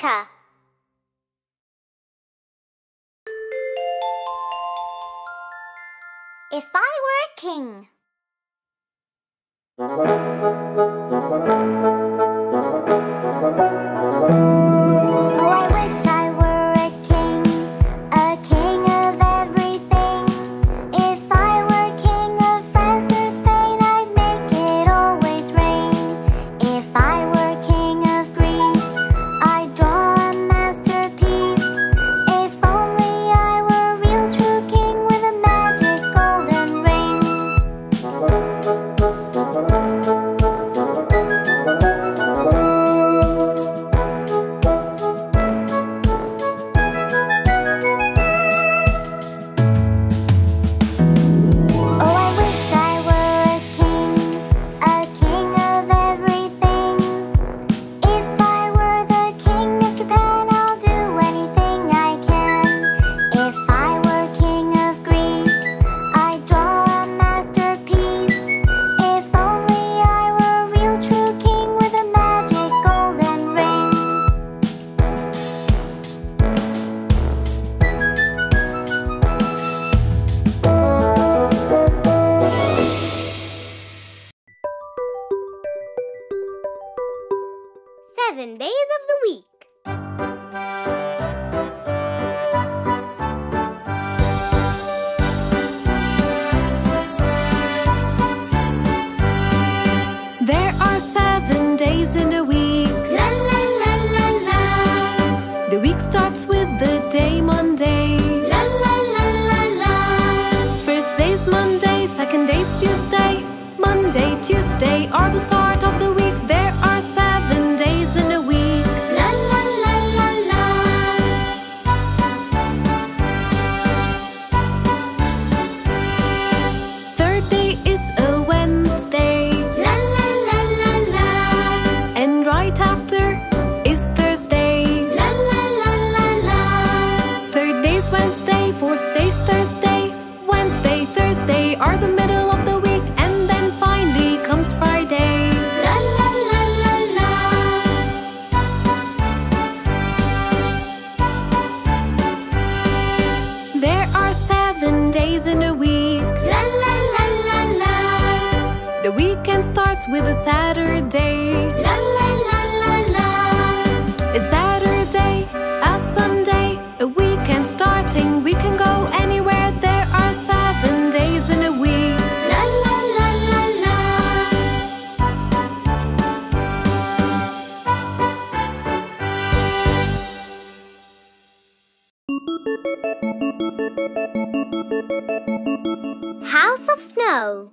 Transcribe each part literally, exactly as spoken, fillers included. Monica. If I were a king. Oh, I wish I were a king, a king of everything. If I were king of France or Spain, I'd make it always rain. If I were king of Greece, I'd draw a masterpiece. If only I were a real true king with a magic golden ring. Seven days of the week. There are seven days in a week. La la la la la. The week starts with the day Monday. La la la la la. First day's Monday, second day's Tuesday. Monday, Tuesday are the start of the week. There are seven days in a week. La la la la la. Third day is a Wednesday. La la la la la. And right after is Thursday. La la la la la. Third day's Wednesday, fourth day's Thursday. Wednesday, Thursday are the middle of the week, and then finally comes Friday. In a week. La la la la la. The weekend starts with a Saturday. La la la la la. A Saturday, a Sunday, a weekend starting. We can go anywhere. There are seven days in a week. La la la la la. House of Snow.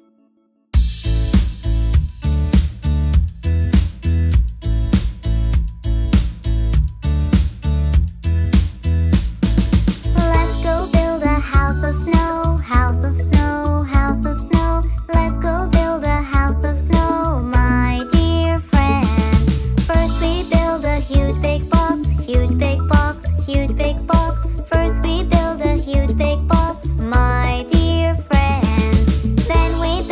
Let's go build a house of snow, house of snow, house of snow. Let's go build a house of snow, my dear friend. First we build a huge big box, huge big box, huge big box. First we build a huge big box, my dear friend. Then we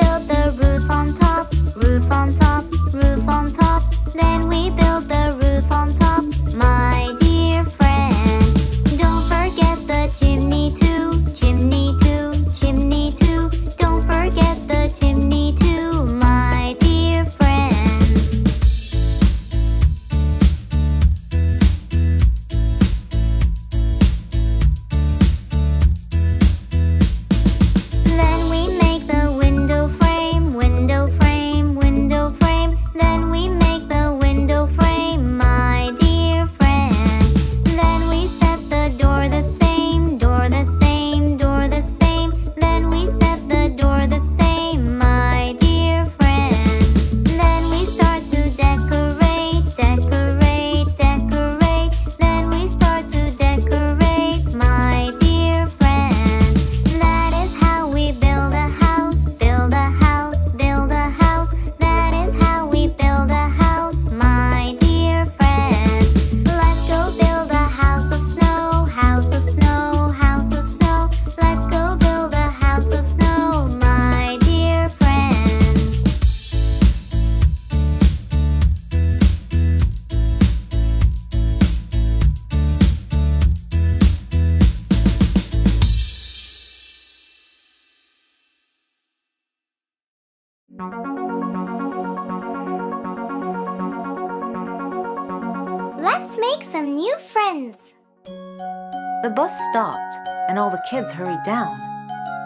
Let's make some new friends. The bus stopped, and all the kids hurried down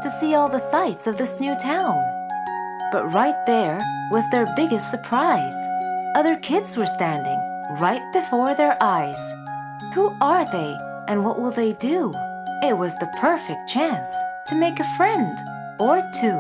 to see all the sights of this new town. But right there was their biggest surprise. Other kids were standing right before their eyes. Who are they, and what will they do? It was the perfect chance to make a friend or two.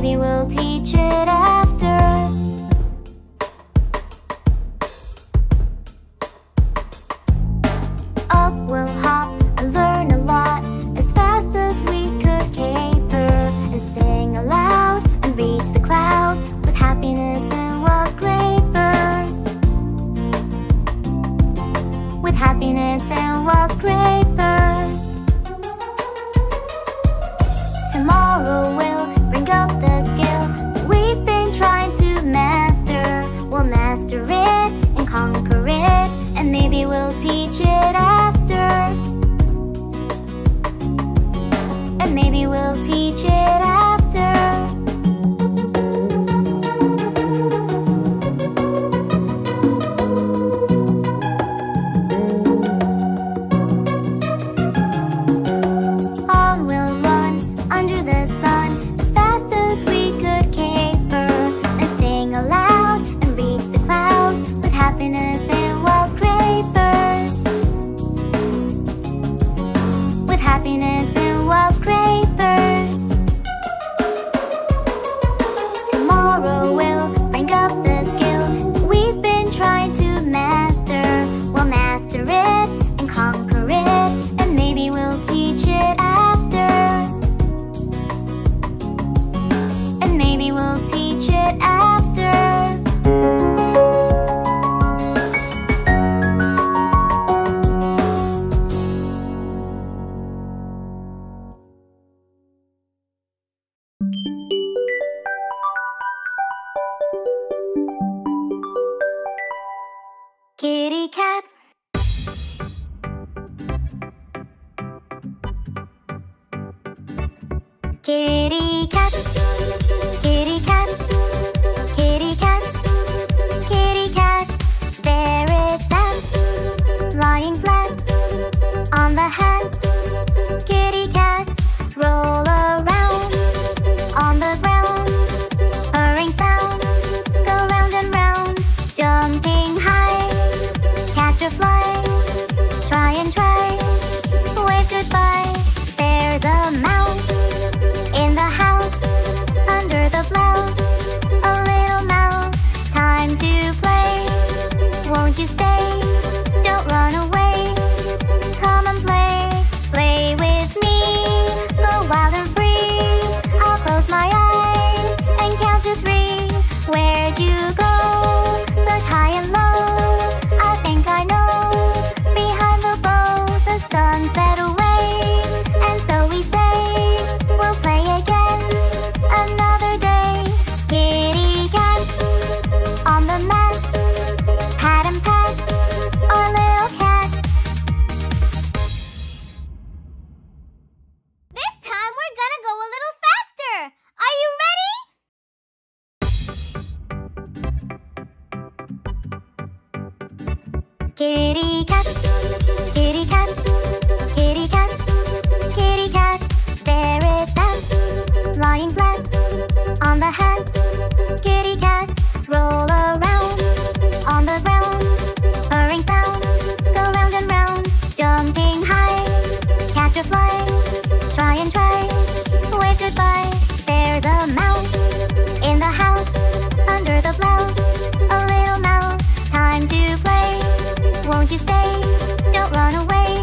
maybe we'll teach it after. Up we'll hop and learn a lot, as fast as we could caper, and sing aloud and reach the clouds with happiness and wild scrapers. With happiness and wild scrapers. Tomorrow we'll bring up the skill we've been trying to master. We'll master it and conquer it, and maybe we'll teach it after. And maybe we'll teach it after. Happiness and wild scrapers. Tomorrow we'll bring up the skill we've been trying to master. We'll master it and conquer it, and maybe we'll teach it after. And maybe we'll teach it after. Kitty cat. Kitty cat. Kitty cat. Kitty cat. Kitty cat. There it sat, lying flat on the hat. Kitty cat, roll around on the ground. Purring sound, go round and round, jumping high. Fly, try and try, wave goodbye. There's a mouse in the house, under the blouse, a little mouse. Time to play, won't you stay? Don't run away, come and play. Play with me, go wild and free. I'll close my eyes and count to three. Where'd you go? Such high and low. Sunset away, and so we say, we'll play again another day. Kitty cat on the mat, pat and pat, our little cat. This time we're gonna go a little faster. Are you ready? Kitty cat, kitty cat. Kitty cat, kitty cat, there it sat, lying flat on the hat. Kitty cat, roll around on the ground, purring sound, go round and round, jumping high, catch a fly, try and try, wave goodbye. There's a mouse in the house, under the blouse, a little mouse. Time to play, won't you stay? Don't run away.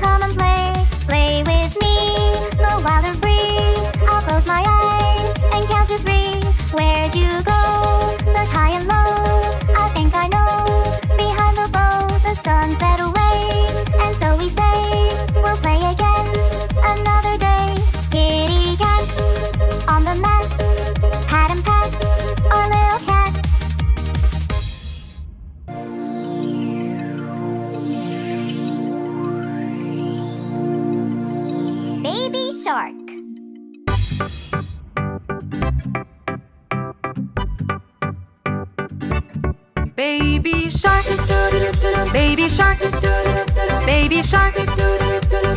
Come and play, play with me, go wild and free. I'll close my eyes and count to three. Where'd you go? Such high and low, I think I know. Behind the bow, the sun set away, and so we say, we'll play again another day. Kitty cat on the mat, pat and pat, our little cat. Shark. Baby shark, baby shark, baby shark,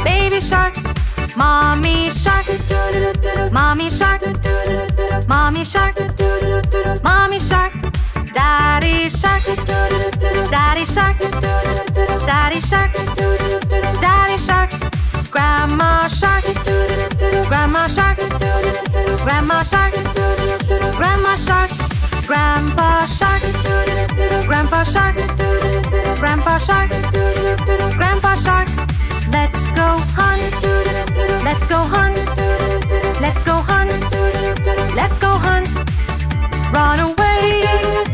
baby shark. Mommy shark, mommy shark, mommy shark, mommy shark. Daddy shark, daddy shark, daddy shark, daddy shark. Grandma shark, grandma shark, grandma shark. Grandpa Shark, Grandpa Shark, Grandpa Shark. Let's go hunt, let's go hunt, let's go hunt, let's go hunt. Run away,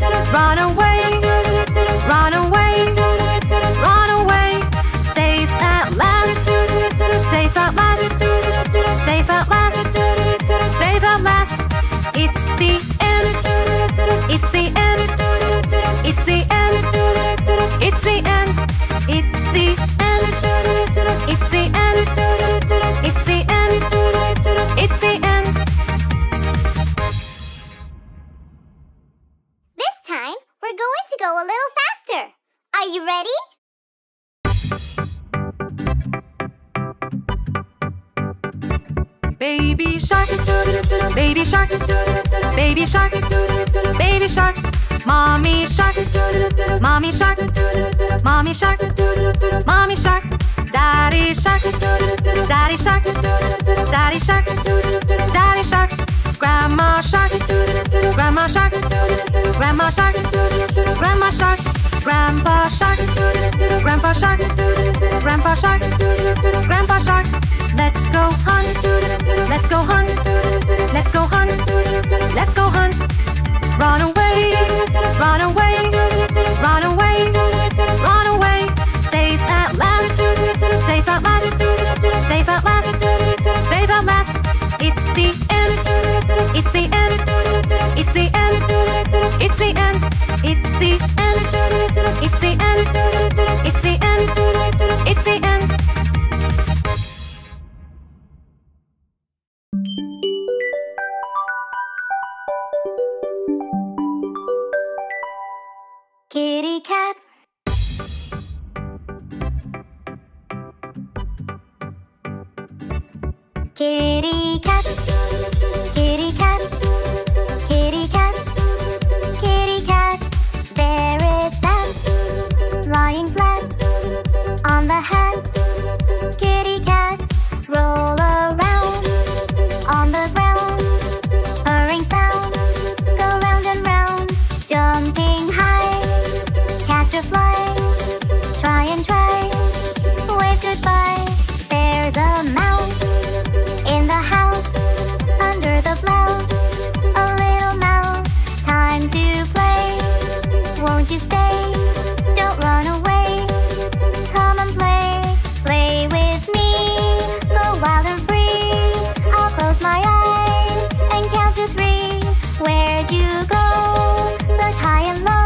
run away, run away, run away. Safe at last, safe at last, safe at last, safe at last. It's the end, it's the end, it's the end, it's the end, it's the end, it's the end, it's the end, it's the end. This time, we're going to go a little faster. Are you ready? Baby shark, baby shark, baby shark, baby shark. Mommy shark, mommy shark, mommy shark, mommy shark. Daddy shark, daddy shark, daddy shark, daddy shark. Grandma shark, grandma shark, grandma shark, grandma shark. Grandpa shark, grandpa shark, grandpa shark, grandpa shark. Let's go hunt, let's go hunt, let's go hunt, let's go hunt. Run away, run away, run away, run away. Safe at last, safe at last, safe at last, safe at last. It's the end, it's the end, it's the end, it's the end, it's the end, it's the end, it's the end, it's the end. Kitty cat. Kitty cat. Kitty cat. Kitty cat. Kitty cat. There it is, lying flat on the hat. Kitty cat, roll around on the ground. Purring sound, go round and round, jumping high. Fly, try and try, wave goodbye. There's a mouse in the house, under the blouse, a little mouse. Time to play, won't you stay? Don't run away, come and play. Play with me, go wild and free. I'll close my eyes and count to three. Where'd you go? Search high and low.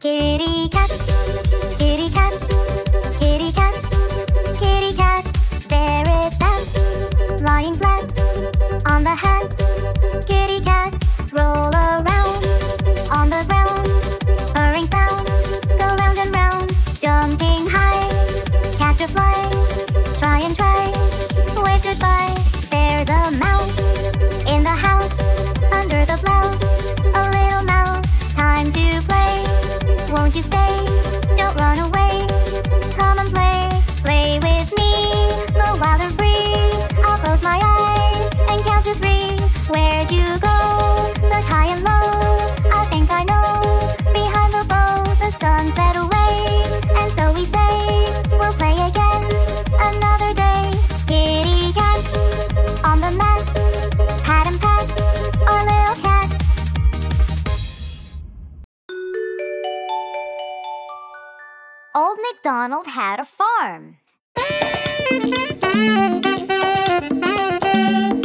Kitty cat, kitty cat, kitty cat, kitty cat. There it is, lying flat on the hat. Kitty cat, roll around on the ground. Purring sound, go round and round, jumping high. Catch a fly, try and try, wave goodbye. There's a mouse in the house, under the blouse, a little mouse. Time to play. Won't you stay? Don't run away. Come and play. Play with me. Go wild and free. I'll close my eyes and count to three. Where'd you go? Search high and low. I think I know. Behind the bow, the sun set away. And so we say, we'll play again another day. Kitty cat on the mat. Pat and pat, our little cat. Old MacDonald had a farm.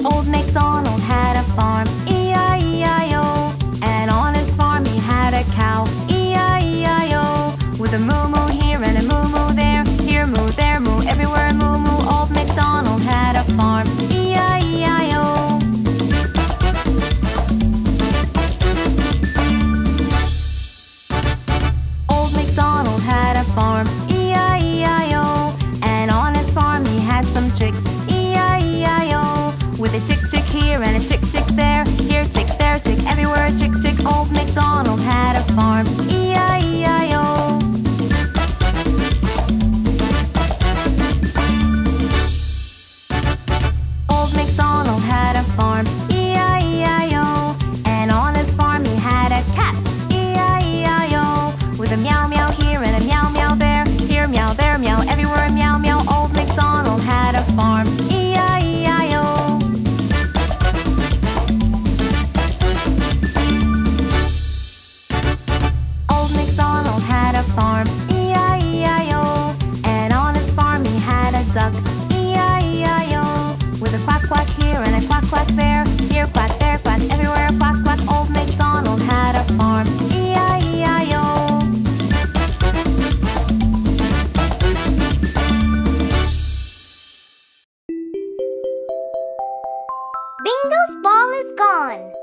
Old MacDonald had a farm, E I E I O. And on his farm he had a cow, E I E I O. With a moo-moo here and a moo-moo there, here moo, there moo, everywhere moo-moo. Old MacDonald had a farm, E I E I O. here and a tick tick there, here tick there tick everywhere tick tick. Old MacDonald had a farm, E I E I O. Old MacDonald had a farm, E I E I O, and on his farm he had a cat, E I E I O, with a meow meow here and a meow meow there, here meow there meow everywhere meow meow. Old MacDonald had a farm, E I E I O. Old MacDonald had a farm, E I E I O, and on his farm he had a duck, E I E I O, with a quack quack here and a quack quack there, here quack there quack everywhere quack quack. Old MacDonald had a farm, E I E I O. Bingo's ball is gone.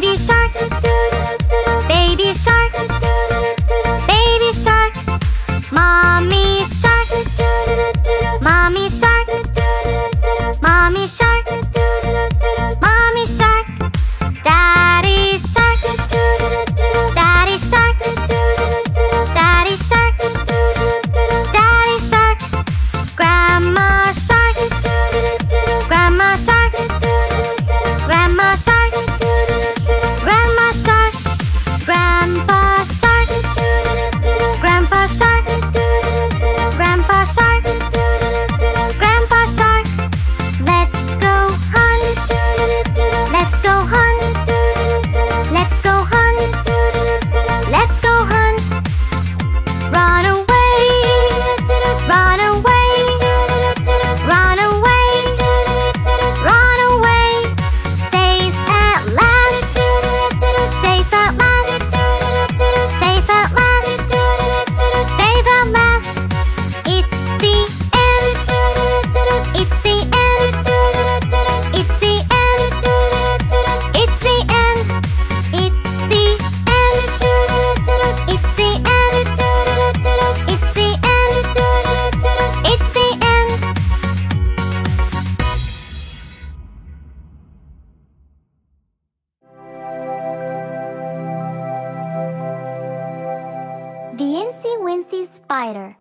Daddy shark, Daddy shark, The Incy Wincy Spider.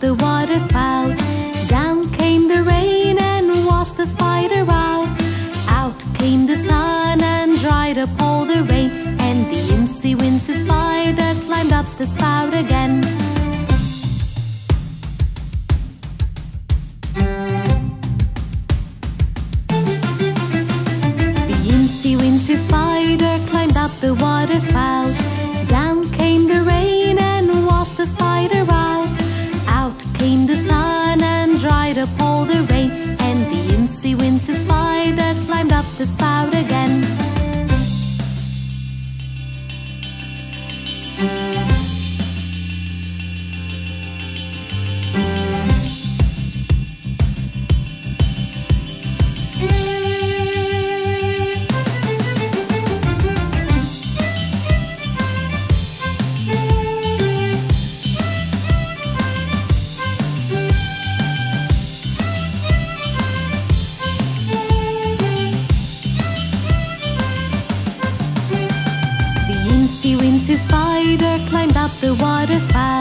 The water spout. Down came the rain and washed the spider out. Out came the sun and dried up all the rain. And the Incy Wincy Spider climbed up the spout again. The Incy Wincy Spider climbed up the water spout. Down came the rain and washed the spider out. Came the sun and dried up all the rain, and the Incy Wincy Spider climbed up the spout again. The spider climbed up the water spout.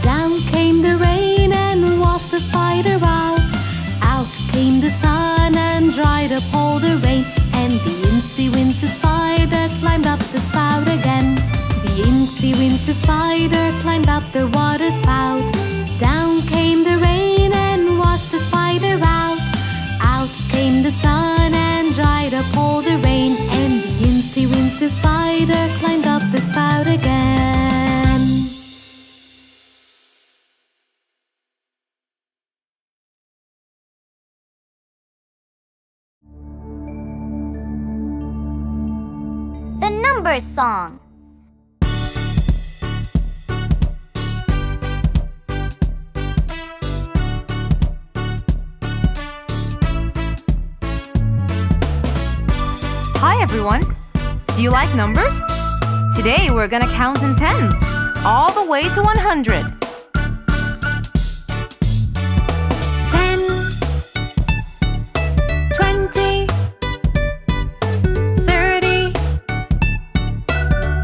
Down came the rain and washed the spider out. Out came the sun and dried up all the rain, and the Incy Wincy Spider climbed up the spout again. The Incy Wincy Spider climbed up the water spout. Down came the rain and washed the spider out. Out came the sun and dried up all the rain, and the Incy Wincy Spider climbed up the spout again. The Numbers Song. Hi everyone! Do you like numbers? Today we're gonna count in tens, all the way to one hundred. Ten, twenty, thirty,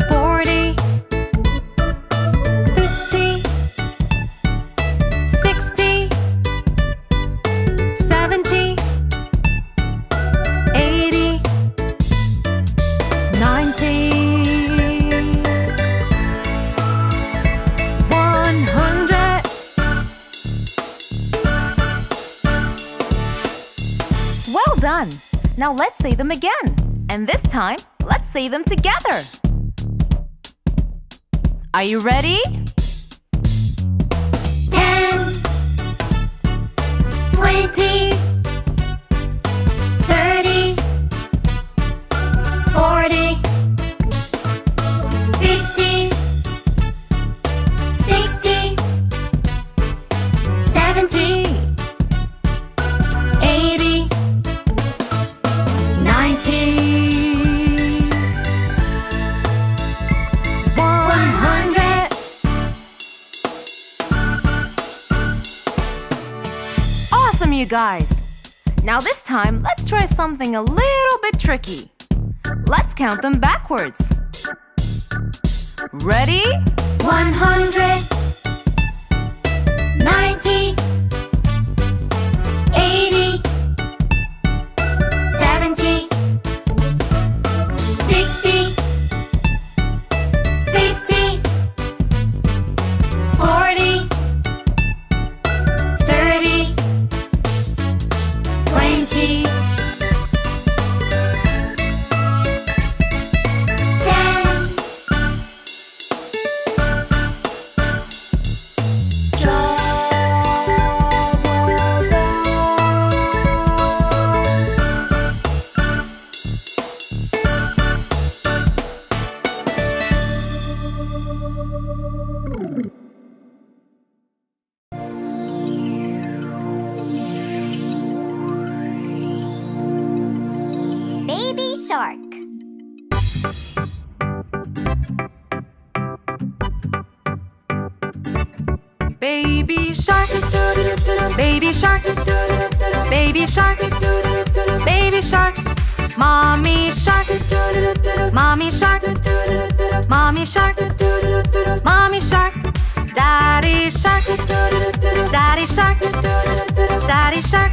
forty, fifty, sixty, seventy, done. Now let's say them again, and this time let's say them together. Are you ready? Ten, twenty, thirty, forty, fifty, sixty, seventy, eighty. one hundred. Awesome, you guys! Now this time, let's try something a little bit tricky. Let's count them backwards. Ready? one hundred, ninety, eighty, seventy, sixty, fifty, forty, thirty, twenty, ten. Joy. Baby shark, baby shark, baby shark, baby shark. Mommy shark, mommy shark, mommy shark, mommy shark. Daddy shark, daddy shark, daddy shark,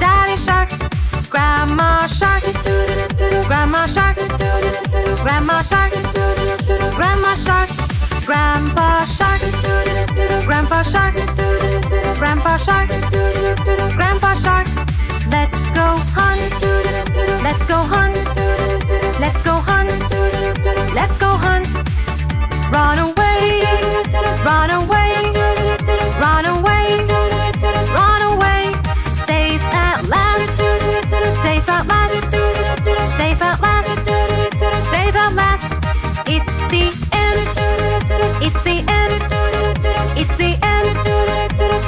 daddy shark. Grandma shark, grandma shark, grandma shark, grandma shark. Grandpa shark, grandpa shark, grandpa shark, grandpa shark. Let's go hunt, let's go hunt, let's go hunt, let's go hunt. Run away, run away, run away, run away. Safe at last, safe at last, safe at last, safe at last. It's the end. It's the end, it's the end,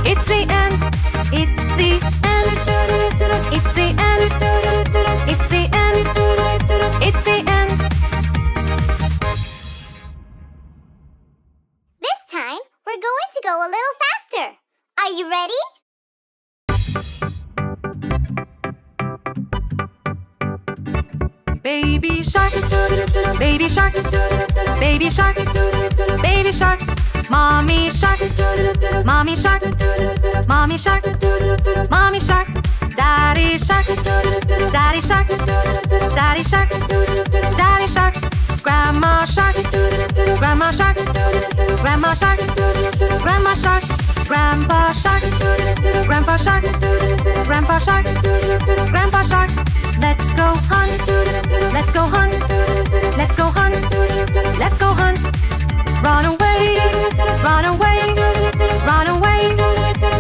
it's the end, it's the end, it's the end, it's the end, it's the end. This time, we're going to go a little faster. Are you ready? Baby shark, baby shark, baby shark, baby shark. Mommy shark, mommy shark, mommy shark, mommy shark. Daddy shark, daddy shark, daddy shark, daddy shark. Grandma shark, grandma shark, grandma shark, grandma shark. Grandpa shark, grandpa shark, grandpa shark, grandpa shark. Let's go hunt, let's go hunt, let's go hunt, let's go hunt. Run away, run away, run away,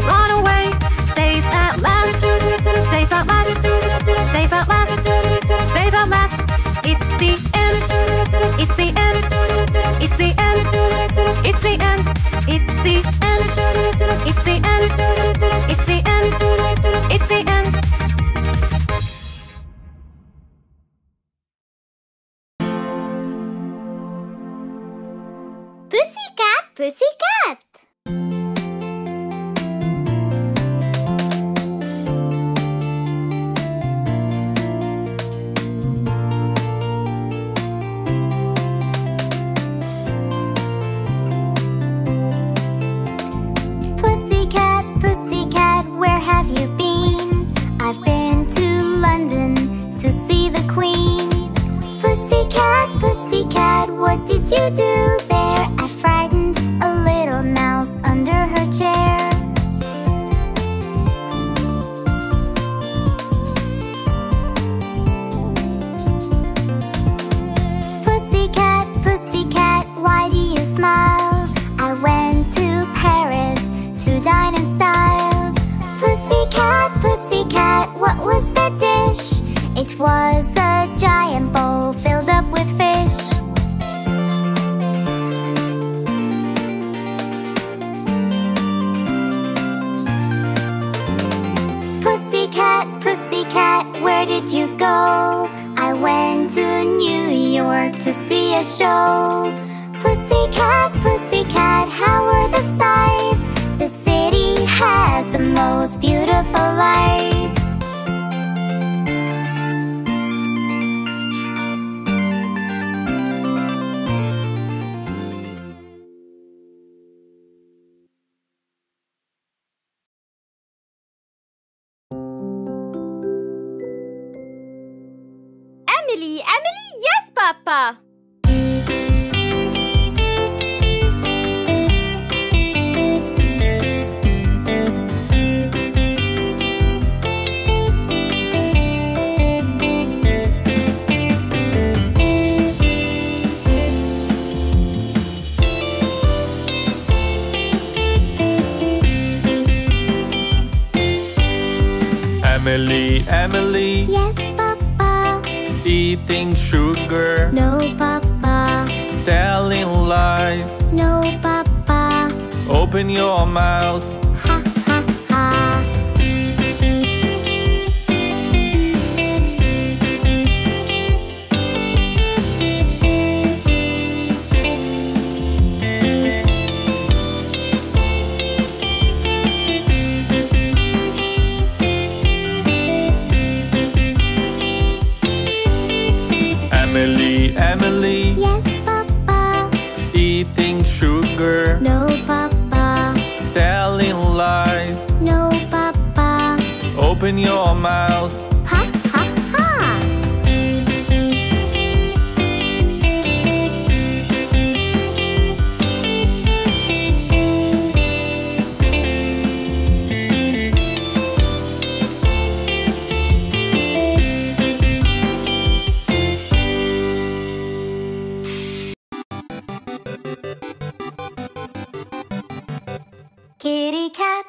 run away. Safe at last, safe at last, safe at last, safe at last. It's the end, it's the end, it's the end, it's the end, it's the end, it's the end, it's the end, it's the end. Pussycat! Pussycat, Pussycat, where have you been? I've been to London to see the Queen. Pussycat, Pussycat, what did you do there? I frightened a little mouse under her chair. Pussycat, Pussycat, why do you smile? I went to Paris to dine in style. Pussycat, Pussycat, what was that dish? It was a giant bowl filled up with fish. Pussycat, Pussycat, where did you go? I went to New York to see a show. Pussycat, Pussycat, how are the sights? The city has the most beautiful lights. Emily, Emily, yes, Papa! Emily, Emily, yes, Papa. Eating sugar, no, Papa. Telling lies, no, Papa. Open your mouth, ha, ha, ha. Emily, Emily. Yes, Papa. Eating sugar. No, Papa. Telling lies. No, Papa. Open your mouth. Ha, ha, ha. Kitty cat.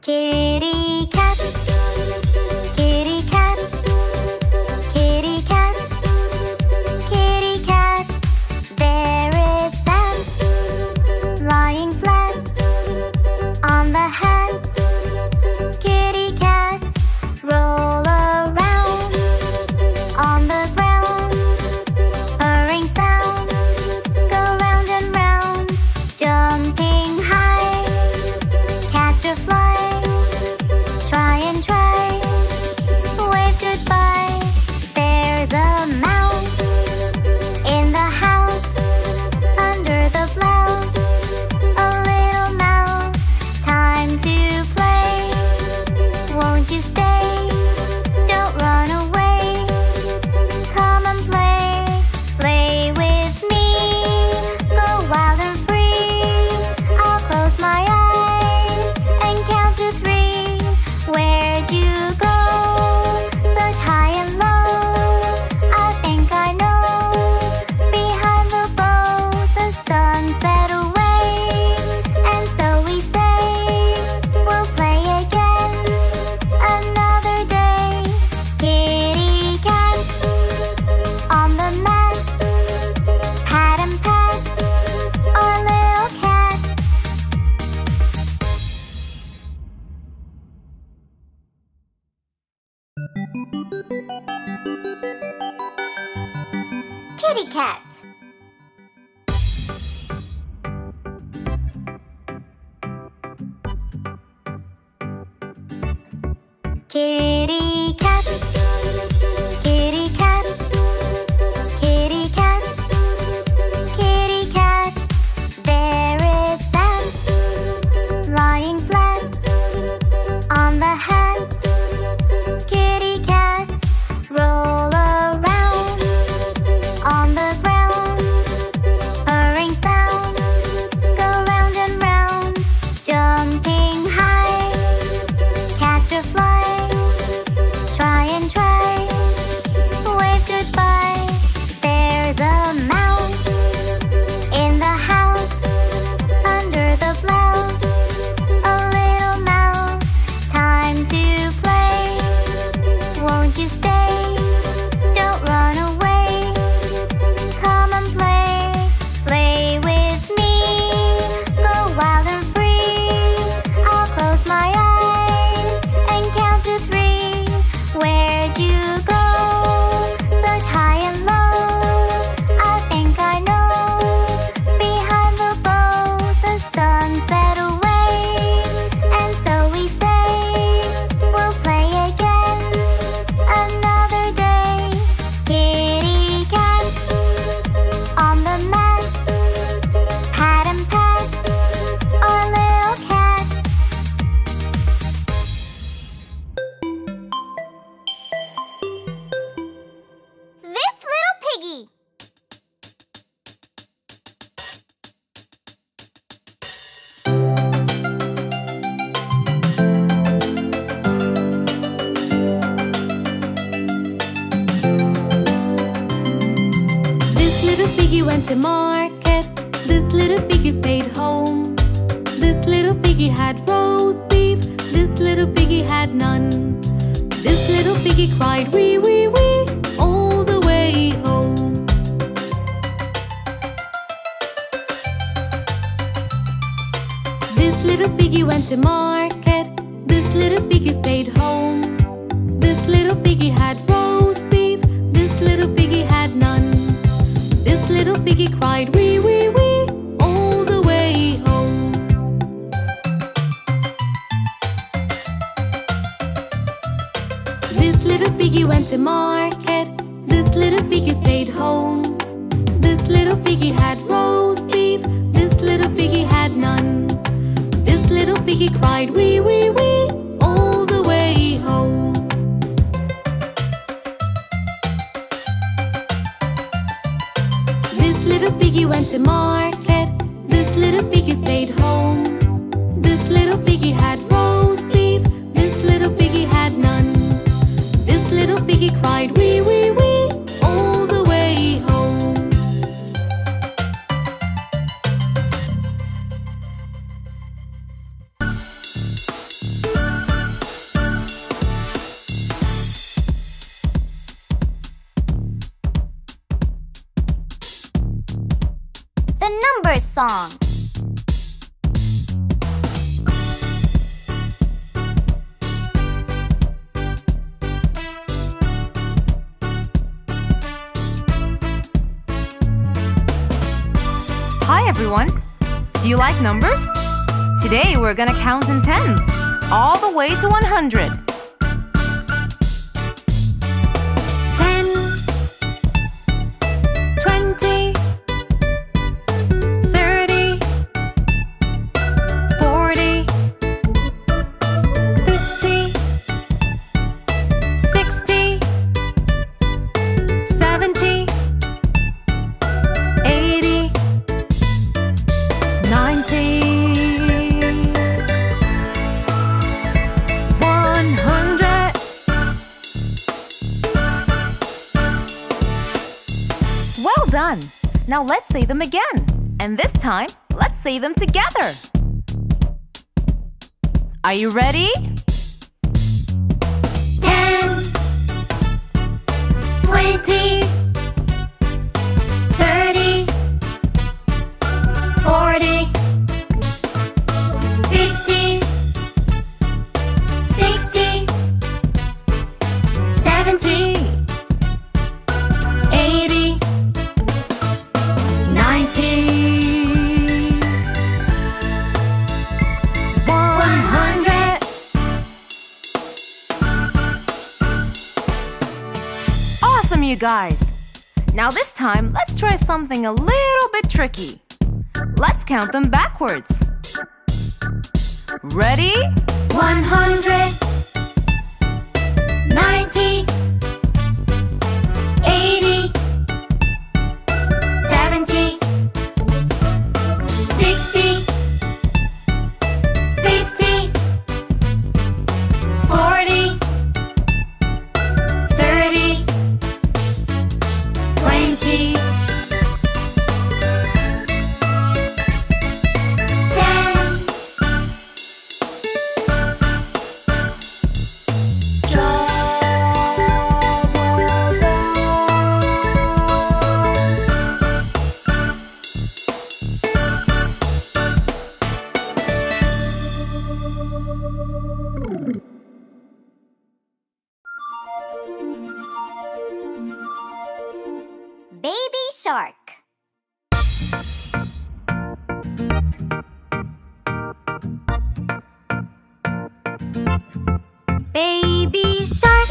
Kitty cat. Kitty cat. Kitty cat. Kitty cat. There is that lying flat on the hat. Kitty cat. Roll around on the ground. Purring sound. Go round and round. Jumping high. Catch a fly. Try and try. Wave goodbye. There's a mouse in the house. Under the blouse. A little mouse. Time to play. Won't you stay? Don't run away. Come and play. Play with me. Go wild and free. I'll close my eyes and count to three. Where'd you go? Such high and low. I think I know. Behind the bow, the sun set away. And so we say, we'll play again another day. Kitty cat on the mat. Pat and pat, our little cat. Kitty cat. Kitty cat. Kitty cat. Kitty cat. Kitty cat. There is that lying flat on the hat. Kitty cat. Roll around on the ground. Purring sound. Go round and round. Jumping high. Catch a fly. Try and try. Wave goodbye. There's a mouse in the house. Under the blouse. A little mouse. Time to play. Won't you stay? Don't run away. Come and play. Play with me. Go wild and free. I'll close my eyes and count to three. Where'd you go? Such high and low. I think I know. Behind the bow, the sun set away. And so we say, we'll play again another day. Kitty cat on the mat. Pat and pat, our little cat. This little piggy. This little piggy went to market. This little piggy stayed home. This little piggy had roast beef. This little piggy had none. This little piggy cried wee wee wee all the way home. This little piggy went to market. This little piggy stayed home. This little piggy had roast beef. This little piggy had none. This little piggy cried wee wee wee all the way home. This little piggy went to market. This little piggy stayed home. This little piggy had roast beef. This little piggy had none. This little piggy cried wee wee wee all the way home. This little piggy went to market. This little piggy stayed home. This little piggy had roast beef. This little piggy had none. This little piggy cried wee wee wee all the way home. The Numbers Song. Hi everyone! Do you like numbers? Today we're gonna count in tens, all the way to one hundred. Ten, twenty, thirty, forty, fifty, sixty, seventy, done. Now let's say them again. And this time, let's say them together. Are you ready? Ten, twenty, thirty, forty, fifty, sixty, seventy, eighty, one hundred. Awesome, you guys! Now this time, let's try something a little bit tricky. Let's count them backwards. Ready? one hundred, ninety, eighty, seventy, sixty, fifty, forty, thirty, twenty, Shark. Baby shark,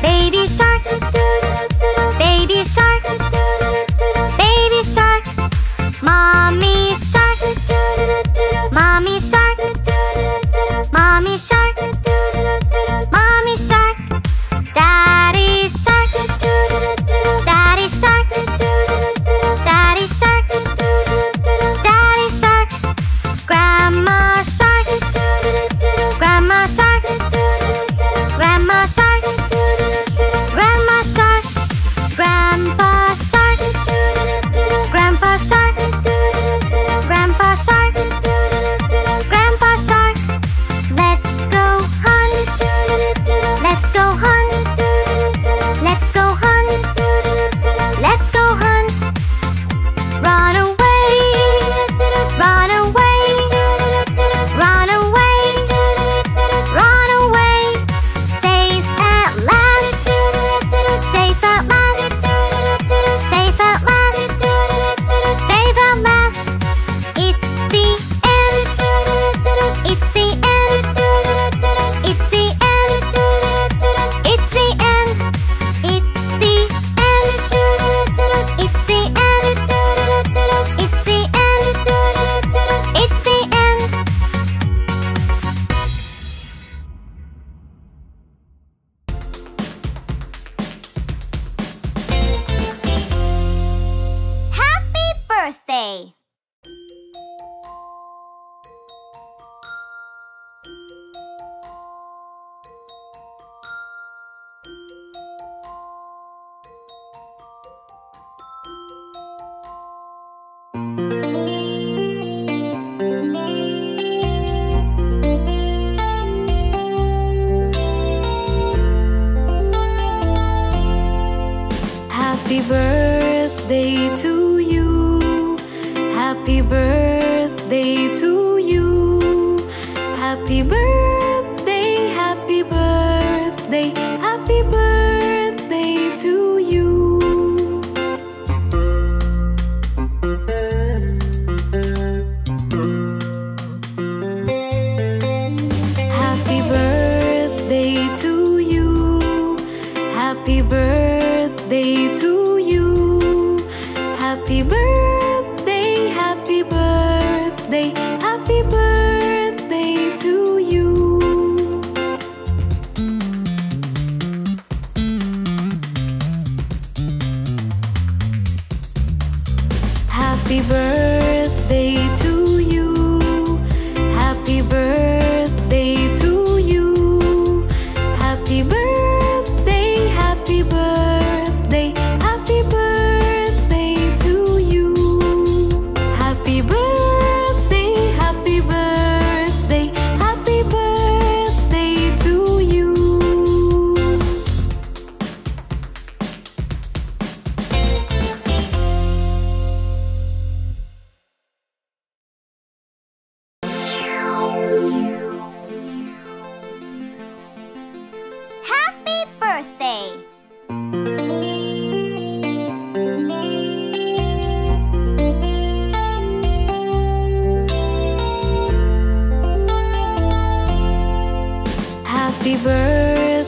baby shark, baby shark, baby shark, mommy shark, mommy shark, mommy shark, mommy shark, daddy shark, daddy shark, daddy shark, daddy shark, grandma shark, grandma shark, grandma shark, grandma shark, grandpa shark, grandpa shark, grandpa shark, grandpa shark. Let's Happy birthday to you. Happy birthday to you. Happy birthday, happy birthday, happy birthday to you. Happy birthday to you. Happy birthday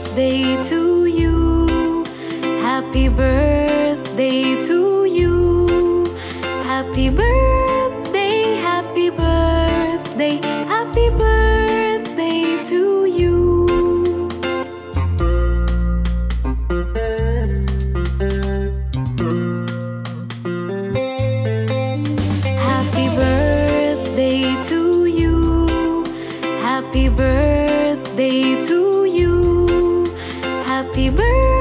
Day to you. Happy birthday, happy birthday, happy birthday to you. Happy birthday to you. Happy birthday to you. Happy birthday, happy birthday. Happy birthday to you. Happy birthday to you. Happy birthday, happy birthday, happy birthday to you. Happy birthday to you. Happy birthday to you. Happy birthday.